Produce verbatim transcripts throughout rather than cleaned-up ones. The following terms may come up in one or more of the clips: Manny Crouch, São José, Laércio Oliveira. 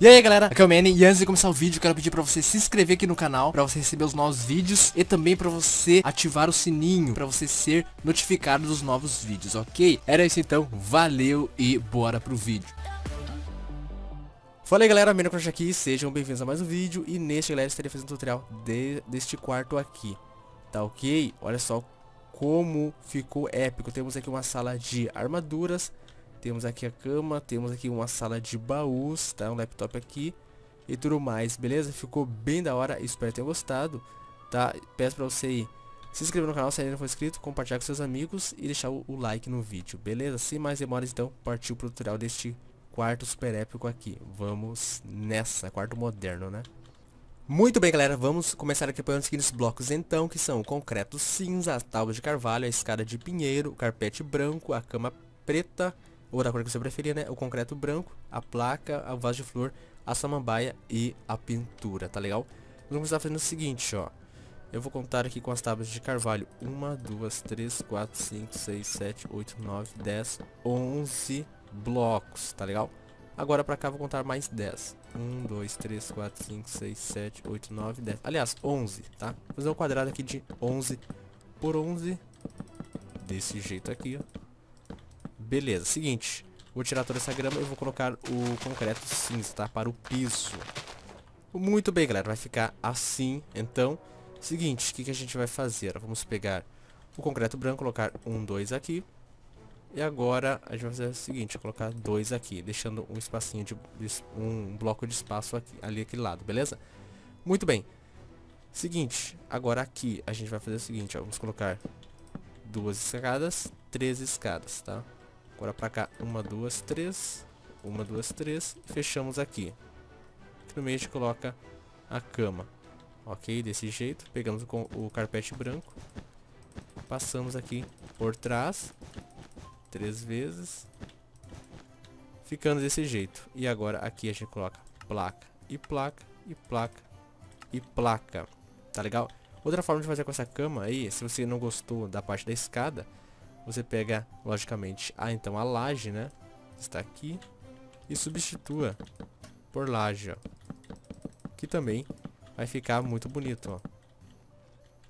E aí galera, aqui é o Manny e antes de começar o vídeo, quero pedir pra você se inscrever aqui no canal, pra você receber os novos vídeos e também pra você ativar o sininho, pra você ser notificado dos novos vídeos, ok? Era isso então, valeu e bora pro vídeo. Fala aí galera, Manny Crouch aqui, sejam bem-vindos a mais um vídeo. E neste galera, eu estarei fazendo um tutorial de, deste quarto aqui, tá ok? Olha só como ficou épico, temos aqui uma sala de armaduras. Temos aqui a cama, temos aqui uma sala de baús, tá? Um laptop aqui e tudo mais, beleza? Ficou bem da hora, espero que tenham gostado, tá? Peço pra você ir se inscrever no canal se ainda não for inscrito, compartilhar com seus amigos e deixar o, o like no vídeo, beleza? Sem mais demoras então, partiu pro tutorial deste quarto super épico aqui. Vamos nessa, quarto moderno, né? Muito bem galera, vamos começar aqui apoiando os seguintes blocos então, que são o concreto cinza, a tábua de carvalho, a escada de pinheiro, o carpete branco, a cama preta, ou da cor que você preferir, né? O concreto branco, a placa, a vaso de flor, a samambaia e a pintura, tá legal? Vamos estar fazendo o seguinte, ó. Eu vou contar aqui com as tábuas de carvalho. um, dois, três, quatro, cinco, seis, sete, oito, nove, dez, onze blocos, tá legal? Agora pra cá vou contar mais dez. um, dois, três, quatro, cinco, seis, sete, oito, nove, dez. Aliás, onze, tá? Vou fazer um quadrado aqui de onze por onze. Desse jeito aqui, ó. Beleza, seguinte, vou tirar toda essa grama e vou colocar o concreto cinza, tá? Para o piso. Muito bem, galera, vai ficar assim. Então, seguinte, o que, que a gente vai fazer? Vamos pegar o concreto branco, colocar um, dois aqui. E agora a gente vai fazer o seguinte, colocar dois aqui, deixando um espacinho de, um bloco de espaço aqui, ali aquele lado, beleza? Muito bem. Seguinte, agora aqui a gente vai fazer o seguinte, ó, vamos colocar duas escadas, três escadas, tá? Agora pra cá, uma, duas, três. Uma, duas, três. E fechamos aqui. Aqui no meio a gente coloca a cama. Ok? Desse jeito. Pegamos o, o carpete branco. Passamos aqui por trás. Três vezes. Ficando desse jeito. E agora aqui a gente coloca placa. E placa. E placa. E placa. Tá legal? Outra forma de fazer com essa cama aí, se você não gostou da parte da escada, você pega, logicamente, ah, então a laje, né? Está aqui. E substitua por laje, ó. Que também vai ficar muito bonito, ó.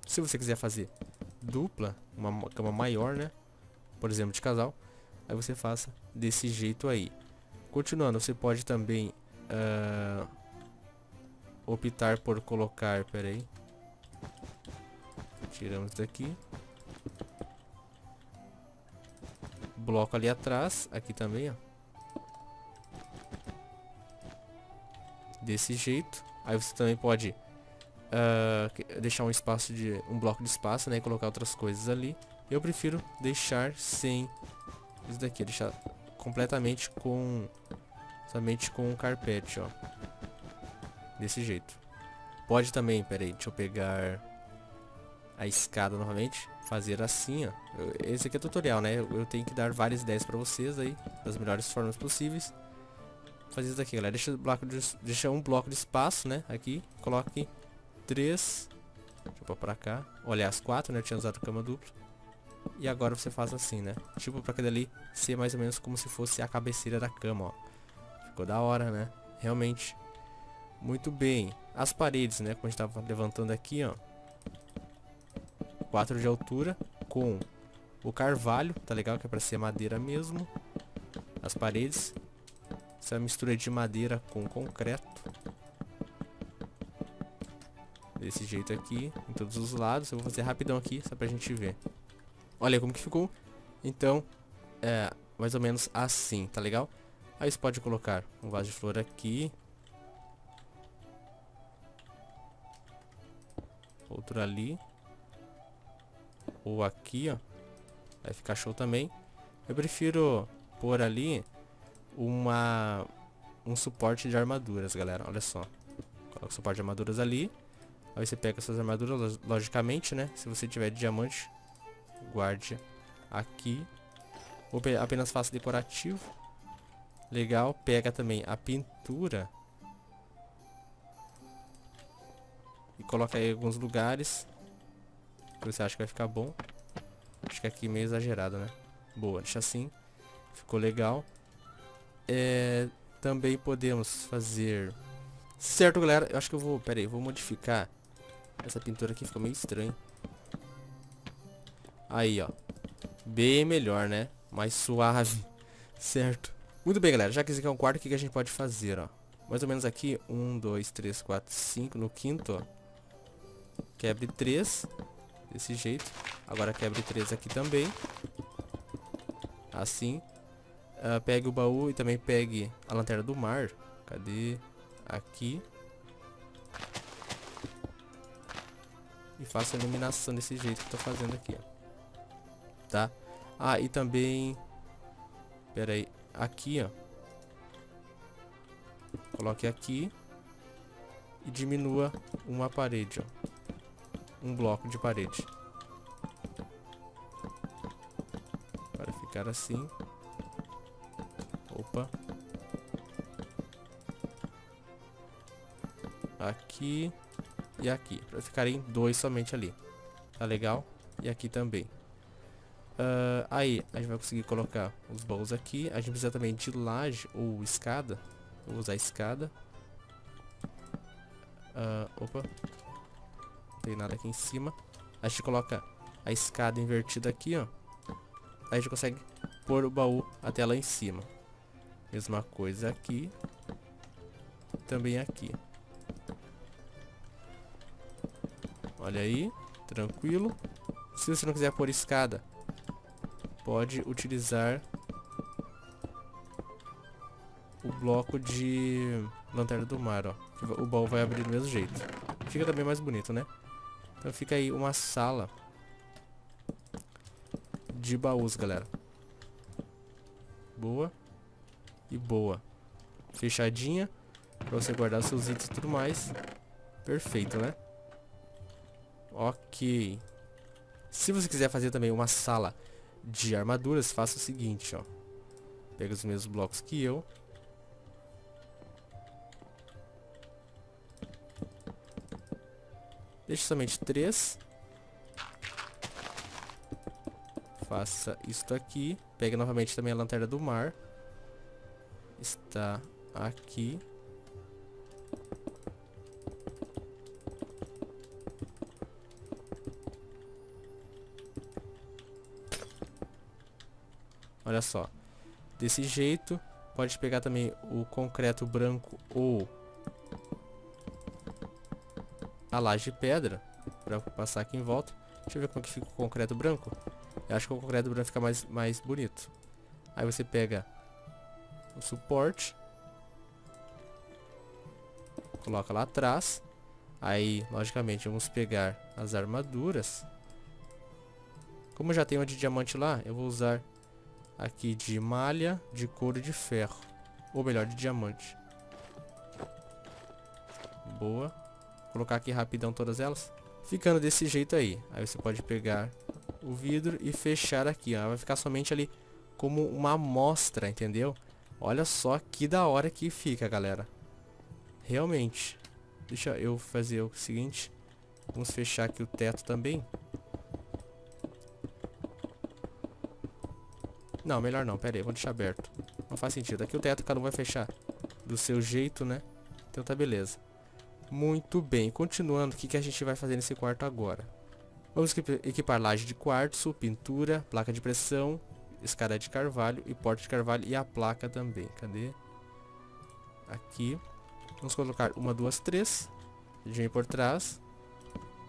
Se você quiser fazer dupla, uma cama maior, né? Por exemplo, de casal. Aí você faça desse jeito aí. Continuando, você pode também uh, optar por colocar... Pera aí. Tiramos daqui. Bloco ali atrás, aqui também, ó. Desse jeito. Aí você também pode uh, deixar um espaço de um bloco de espaço, né, e colocar outras coisas ali. Eu prefiro deixar sem isso daqui, deixar completamente com somente com o carpete, ó. Desse jeito. Pode também, peraí, deixa eu pegar a escada novamente, fazer assim, ó. Esse aqui é tutorial, né? Eu tenho que dar várias ideias pra vocês aí, das melhores formas possíveis. Fazer isso daqui, galera. Deixa, bloco de, deixa um bloco de espaço, né? Aqui, coloque três. Tipo pra cá. Olha, as quatro, né? Eu tinha usado cama dupla. E agora você faz assim, né? Tipo pra aquele ali ser mais ou menos como se fosse a cabeceira da cama, ó. Ficou da hora, né? Realmente. Muito bem. As paredes, né? Como a gente tava levantando aqui, ó. quatro de altura com o carvalho, tá legal? Que é pra ser madeira mesmo. As paredes. Essa mistura de madeira com concreto. Desse jeito aqui, em todos os lados. Eu vou fazer rapidão aqui, só pra gente ver. Olha como que ficou. Então, é mais ou menos assim, tá legal? Aí você pode colocar um vaso de flor aqui. Outro ali. Ou aqui, ó. Vai ficar show também. Eu prefiro pôr ali uma um suporte de armaduras, galera. Olha só. Coloca o suporte de armaduras ali. Aí você pega essas armaduras, logicamente, né? Se você tiver de diamante, guarde aqui. Ou apenas faça decorativo. Legal. Pega também a pintura. E coloca aí em alguns lugares que você acha que vai ficar bom. Acho que aqui meio exagerado, né? Boa, deixa assim. Ficou legal. É... Também podemos fazer... Certo, galera. Eu acho que eu vou... Pera aí, eu vou modificar. Essa pintura aqui ficou meio estranha. Aí, ó. Bem melhor, né? Mais suave. Certo. Muito bem, galera. Já que esse aqui é um quarto, o que a gente pode fazer, ó? Mais ou menos aqui. Um, dois, três, quatro, cinco. No quinto, ó. Quebre três. Desse jeito. Agora quebre três aqui também. Assim. Uh, pegue o baú e também pegue a lanterna do mar. Cadê? Aqui. E faça a iluminação desse jeito que eu tô fazendo aqui, ó. Tá? Ah, e também... Pera aí. Aqui, ó. Coloque aqui. E diminua uma parede, ó. Um bloco de parede. Para ficar assim. Opa. Aqui. E aqui. Para ficarem dois somente ali. Tá legal? E aqui também. Uh, aí. A gente vai conseguir colocar os baús aqui. A gente precisa também de laje ou escada. Vou usar a escada. Uh, opa. Tem nada aqui em cima. A gente coloca a escada invertida aqui, ó. Aí a gente consegue pôr o baú até lá em cima. Mesma coisa aqui. Também aqui. Olha aí. Tranquilo. Se você não quiser pôr escada, pode utilizar o bloco de lanterna do mar, ó. O baú vai abrir do mesmo jeito. Fica também mais bonito, né? Então fica aí uma sala de baús, galera. Boa. E boa. Fechadinha. Pra você guardar seus itens e tudo mais. Perfeito, né? Ok. Se você quiser fazer também uma sala de armaduras, faça o seguinte, ó. Pega os mesmos blocos que eu. Deixa somente três. Faça isto aqui. Pega novamente também a lanterna do mar. Está aqui. Olha só. Desse jeito. Pode pegar também o concreto branco ou... a laje de pedra, pra passar aqui em volta. Deixa eu ver como que fica o concreto branco. Eu acho que o concreto branco fica mais, mais bonito. Aí você pega o suporte, coloca lá atrás. Aí, logicamente, vamos pegar as armaduras. Como eu já tenho uma de diamante lá, eu vou usar aqui de malha, de couro e de ferro. Ou melhor, de diamante. Boa. Colocar aqui rapidão todas elas. Ficando desse jeito aí. Aí você pode pegar o vidro e fechar aqui, ó. Vai ficar somente ali como uma amostra, entendeu? Olha só que da hora que fica, galera. Realmente. Deixa eu fazer o seguinte. Vamos fechar aqui o teto também. Não, melhor não. Pera aí, vou deixar aberto. Não faz sentido. Aqui o teto cada um vai fechar do seu jeito, né? Então tá beleza. Muito bem, continuando, o que, que a gente vai fazer nesse quarto agora? Vamos equipar laje de quartzo, pintura, placa de pressão, escada de carvalho e porta de carvalho e a placa também. Cadê? Aqui. Vamos colocar uma, duas, três. A gente vem por trás.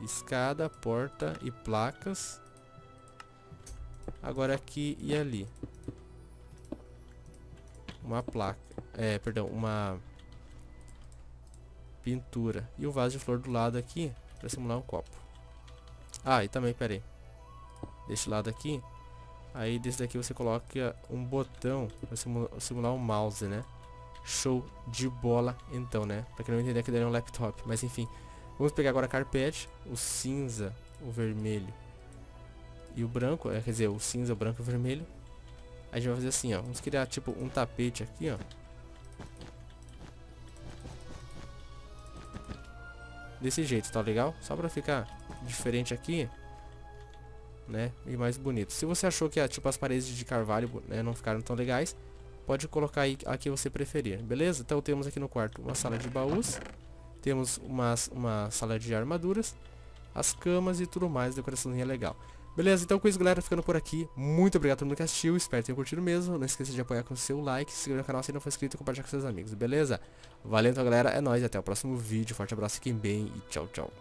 Escada, porta e placas. Agora aqui e ali. Uma placa. É, perdão, uma... pintura. E o vaso de flor do lado aqui para simular um copo. Ah, e também, pera aí. Deste lado aqui. Aí desse daqui você coloca um botão para simular um mouse, né? Show de bola então, né? Para quem não entender que daí é um laptop. Mas enfim. Vamos pegar agora a carpete. O cinza, o vermelho e o branco. Quer dizer, o cinza, o branco e o vermelho. Aí a gente vai fazer assim, ó. Vamos criar tipo um tapete aqui, ó. Desse jeito, tá legal? Só pra ficar diferente aqui, né? E mais bonito. Se você achou que tipo, as paredes de carvalho, né, não ficaram tão legais, Pode colocar aí a que você preferir, beleza? Então temos aqui no quarto uma sala de baús. Temos uma, uma sala de armaduras. As camas e tudo mais, decoraçãozinha legal. Beleza, então com isso galera, ficando por aqui. Muito obrigado a todo mundo que assistiu, espero que tenham curtido mesmo. Não esqueça de apoiar com o seu like, se inscrever no canal se não for inscrito e compartilhar com seus amigos, beleza? Valeu então galera, é nóis, até o próximo vídeo. Forte abraço, fiquem bem e tchau, tchau.